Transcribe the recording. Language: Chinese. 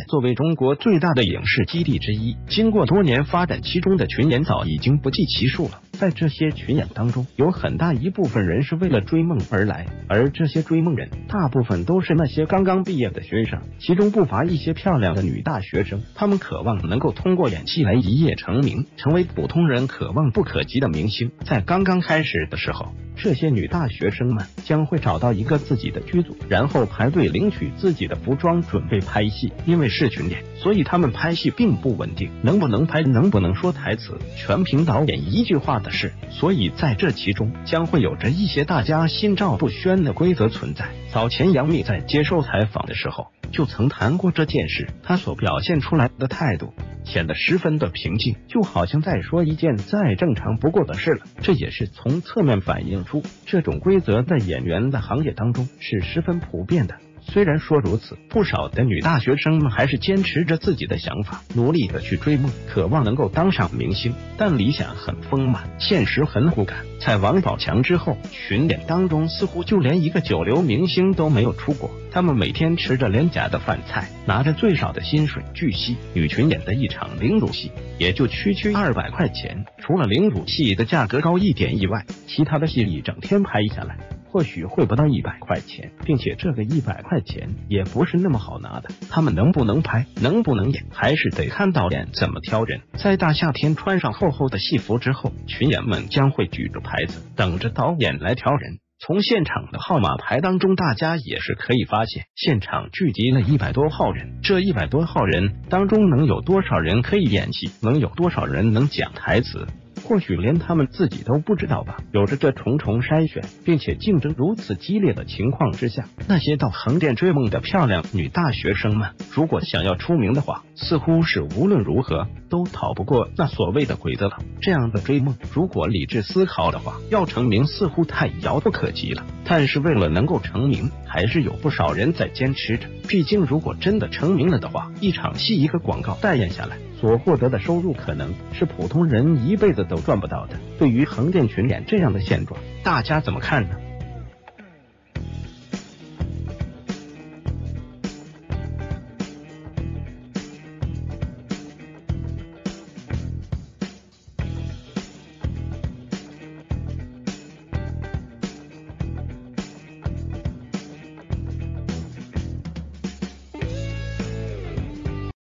县作为中国最大的影视基地之一，经过多年发展，其中的群演早已经不计其数了。在这些群演当中，有很大一部分人是为了追梦而来，而这些追梦人大部分都是那些刚刚毕业的学生，其中不乏一些漂亮的女大学生，她们渴望能够通过演戏来一夜成名，成为普通人可望不可及的明星。在刚刚开始的时候，这些女大学生们将会找到一个自己的剧组，然后排队领取自己的服装，准备拍戏。因为是群演，所以他们拍戏并不稳定，能不能拍，能不能说台词，全凭导演一句话的事。所以在这其中将会有着一些大家心照不宣的规则存在。早前杨幂在接受采访的时候就曾谈过这件事，她所表现出来的态度显得十分的平静，就好像在说一件再正常不过的事了。这也是从侧面反映出这种规则在演员的行业当中是十分普遍的。虽然说如此，不少的女大学生们还是坚持着自己的想法，努力的去追梦，渴望能够当上明星。但理想很丰满，现实很骨感。在王宝强之后，群演当中似乎就连一个九流明星都没有出过。他们每天吃着廉价的饭菜，拿着最少的薪水。据悉，女群演的一场凌辱戏也就区200块钱，除了凌辱戏的价格高一点以外，其他的戏一整天拍下来或许会不到100块钱，并且这个100块钱也不是那么好拿的。他们能不能拍，能不能演，还是得看导演怎么挑人。在大夏天穿上厚厚的戏服之后，群演们将会举着牌子，等着导演来挑人。从现场的号码牌当中，大家也是可以发现，现场聚集了100多号人。这100多号人当中，能有多少人可以演戏，能有多少人能讲台词，或许连他们自己都不知道吧。有着这重重筛选，并且竞争如此激烈的情况之下，那些到横店追梦的漂亮女大学生们，如果想要出名的话，似乎是无论如何都逃不过那所谓的规则了。这样的追梦，如果理智思考的话，要成名似乎太遥不可及了。但是为了能够成名，还是有不少人在坚持着。毕竟如果真的成名了的话，一场戏一个广告代言下来，所获得的收入可能是普通人一辈子都赚不到的。对于横店群演这样的现状，大家怎么看呢？